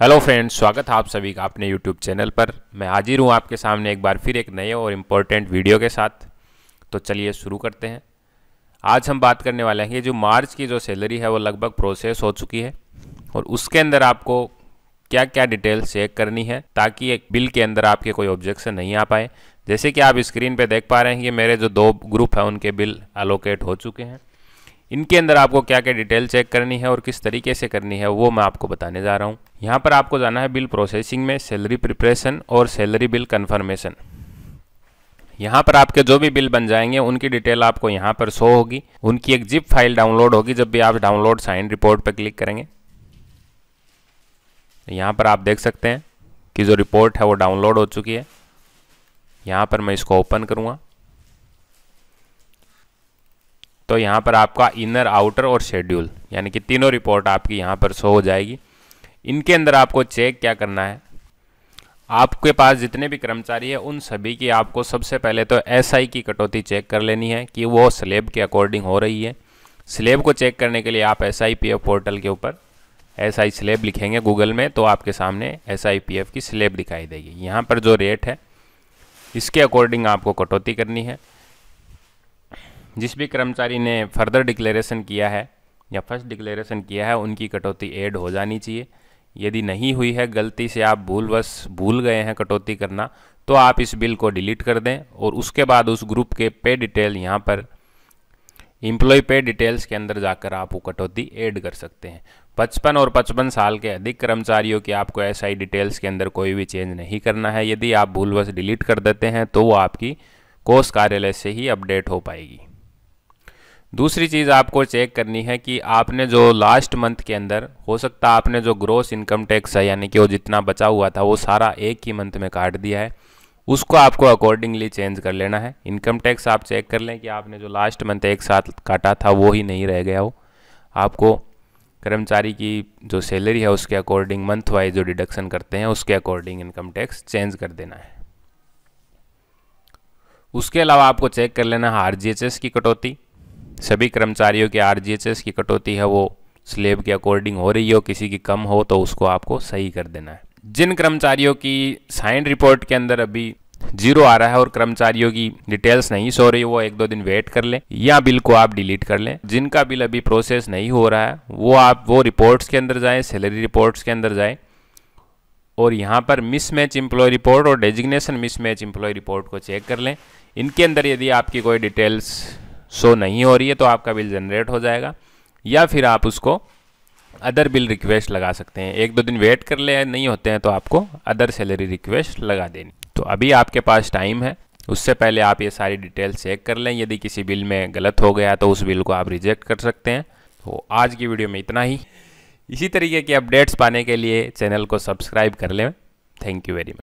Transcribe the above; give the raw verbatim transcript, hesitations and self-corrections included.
Hello friends, स्वागत है आप सभी का अपने यूट्यूब चैनल पर। मैं हाजिर हूं आपके सामने एक बार फिर एक नए और इम्पोर्टेंट वीडियो के साथ। तो चलिए शुरू करते हैं। आज हम बात करने वाले हैं जो मार्च की जो सैलरी है वो लगभग प्रोसेस हो चुकी है और उसके अंदर आपको क्या क्या डिटेल्स चेक करनी है ताकि एक बिल के अंदर आपके कोई ऑब्जेक्शन नहीं आ पाए। जैसे कि आप स्क्रीन पर देख पा रहे हैं कि मेरे जो दो ग्रुप हैं उनके बिल अलोकेट हो चुके हैं। इनके अंदर आपको क्या क्या डिटेल चेक करनी है और किस तरीके से करनी है वो मैं आपको बताने जा रहा हूँ। यहाँ पर आपको जाना है बिल प्रोसेसिंग में, सैलरी प्रिपरेशन और सैलरी बिल कन्फर्मेशन। यहाँ पर आपके जो भी बिल बन जाएंगे उनकी डिटेल आपको यहाँ पर शो होगी। उनकी एक जिप फाइल डाउनलोड होगी जब भी आप डाउनलोड साइन रिपोर्ट पर क्लिक करेंगे। यहाँ पर आप देख सकते हैं कि जो रिपोर्ट है वो डाउनलोड हो चुकी है। यहाँ पर मैं इसको ओपन करूँगा तो यहाँ पर आपका इनर, आउटर और शेड्यूल यानी कि तीनों रिपोर्ट आपकी यहाँ पर शो हो जाएगी। इनके अंदर आपको चेक क्या करना है, आपके पास जितने भी कर्मचारी हैं उन सभी की आपको सबसे पहले तो एसआई की कटौती चेक कर लेनी है कि वो स्लेब के अकॉर्डिंग हो रही है। स्लेब को चेक करने के लिए आप एसआईपीएफ पोर्टल के ऊपर एसआई स्लेब लिखेंगे गूगल में तो आपके सामने एसआईपीएफ की स्लेब दिखाई देगी। यहाँ पर जो रेट है इसके अकॉर्डिंग आपको कटौती करनी है। जिस भी कर्मचारी ने फर्दर डिक्लेरेशन किया है या फर्स्ट डिक्लेरेशन किया है उनकी कटौती ऐड हो जानी चाहिए। यदि नहीं हुई है, गलती से आप भूलवश भूल गए हैं कटौती करना, तो आप इस बिल को डिलीट कर दें और उसके बाद उस ग्रुप के पे डिटेल यहाँ पर एम्प्लॉय पे डिटेल्स के अंदर जाकर आप वो कटौती ऐड कर सकते हैं। पचपन और पचपन साल के अधिक कर्मचारियों की आपको एसआई डिटेल्स के अंदर कोई भी चेंज नहीं करना है। यदि आप भूलवश डिलीट कर देते हैं तो वो आपकी कोष कार्यालय से ही अपडेट हो पाएगी। दूसरी चीज़ आपको चेक करनी है कि आपने जो लास्ट मंथ के अंदर, हो सकता है आपने जो ग्रॉस इनकम टैक्स है यानी कि वो जितना बचा हुआ था वो सारा एक ही मंथ में काट दिया है, उसको आपको अकॉर्डिंगली चेंज कर लेना है। इनकम टैक्स आप चेक कर लें कि आपने जो लास्ट मंथ एक साथ काटा था वो ही नहीं रह गया हो। आपको कर्मचारी की जो सैलरी है उसके अकॉर्डिंग मंथ वाइज जो डिडक्शन करते हैं उसके अकॉर्डिंग इनकम टैक्स चेंज कर देना है। उसके अलावा आपको चेक कर लेना है आरजीएचएस की कटौती। सभी कर्मचारियों के आरजीएचएस की कटौती है वो स्लेब के अकॉर्डिंग हो रही हो, किसी की कम हो तो उसको आपको सही कर देना है। जिन कर्मचारियों की साइन रिपोर्ट के अंदर अभी जीरो आ रहा है और कर्मचारियों की डिटेल्स नहीं सो रही, वो एक दो दिन वेट कर लें या बिल को आप डिलीट कर लें। जिनका बिल अभी प्रोसेस नहीं हो रहा है वो आप वो रिपोर्ट्स के अंदर जाएँ, सैलरी रिपोर्ट्स के अंदर जाएँ और यहाँ पर मिसमैच एम्प्लॉय रिपोर्ट और डेजिग्नेशन मिसमैच एम्प्लॉय रिपोर्ट को चेक कर लें। इनके अंदर यदि आपकी कोई डिटेल्स शो नहीं हो रही है तो आपका बिल जनरेट हो जाएगा या फिर आप उसको अदर बिल रिक्वेस्ट लगा सकते हैं। एक दो दिन वेट कर ले, नहीं होते हैं तो आपको अदर सैलरी रिक्वेस्ट लगा देनी। तो अभी आपके पास टाइम है, उससे पहले आप ये सारी डिटेल्स चेक कर लें। यदि किसी बिल में गलत हो गया तो उस बिल को आप रिजेक्ट कर सकते हैं। तो आज की वीडियो में इतना ही। इसी तरीके के अपडेट्स पाने के लिए चैनल को सब्सक्राइब कर लें। Thank you very much.